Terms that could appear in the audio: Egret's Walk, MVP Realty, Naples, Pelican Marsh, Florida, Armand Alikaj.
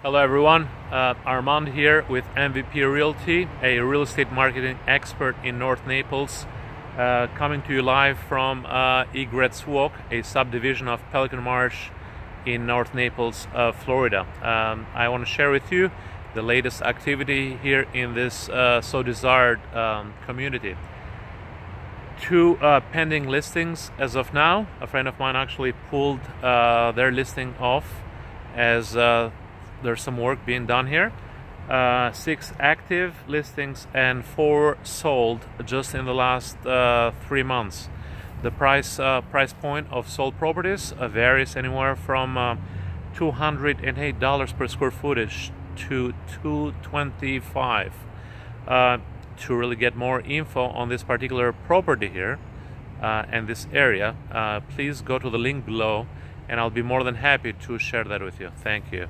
Hello everyone, Armand here with MVP Realty, a real estate marketing expert in North Naples, coming to you live from Egret's Walk, a subdivision of Pelican Marsh in North Naples, Florida. I want to share with you the latest activity here in this so desired community. Two pending listings as of now. A friend of mine actually pulled their listing off as there's some work being done here. 6 active listings and 4 sold just in the last 3 months. The price point of sold properties varies anywhere from $208 per square footage to $225. To really get more info on this particular property here and this area, please go to the link below and I'll be more than happy to share that with you. Thank you.